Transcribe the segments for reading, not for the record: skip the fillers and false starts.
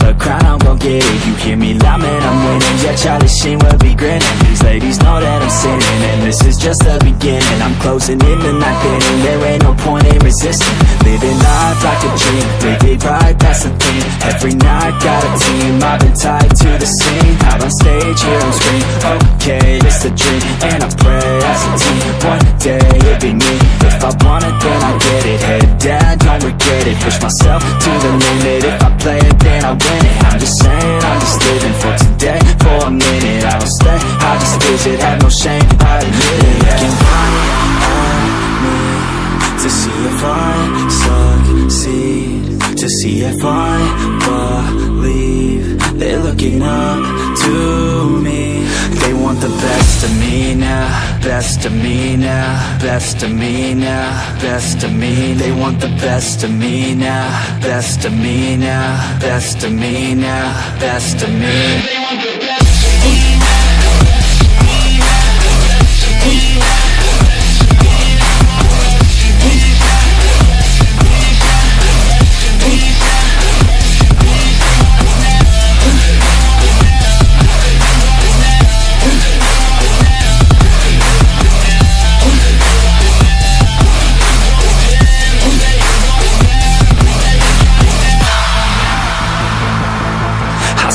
the crown, I'm gon' get it. You hear me loud, man, I'm winning. Yeah, Charlie Sheen will be grinning. These ladies know that I'm sinning, and this is just the beginning. I'm closing in the night inning. There ain't no point in resisting. Living life like a dream, live it right, that's the thing. Every night, got a team, I've been tied to the scene. Out on stage, here on screen, okay, it's a dream. And I pray as a team, one day it'll be me. If I want it, then I get it. Head down, don't regret it. Push myself to the limit. If I play it, then I win it. I'm just saying, I'm just living for today, for a minute. I don't stay, I just visit, have no shame, I admit it. Looking right at me, to see if I succeed, to see if I believe. They're looking up to me. They want the best of me now, best of me now, best of me now, best of me. They want the best of me now, best of me now, best of me now, best of me. They want the best of me now, me now, me now.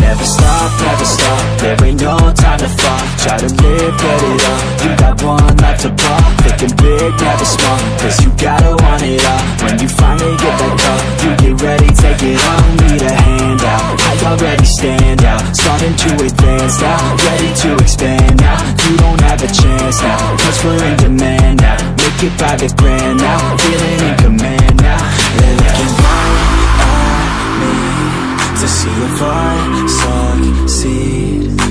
Never stop, never stop, there ain't no time to fall. Try to live, get it up, you got one life to pop. Thinking big, never small, cause you gotta want it all. When you finally get that call, you get ready, take it on. Need a hand out, I already stand out. Starting to advance now, ready to expand now. You don't have a chance now, cause we're in demand now. Make it by the grand now, feeling in command now. They're looking right at me, to see if I succeed,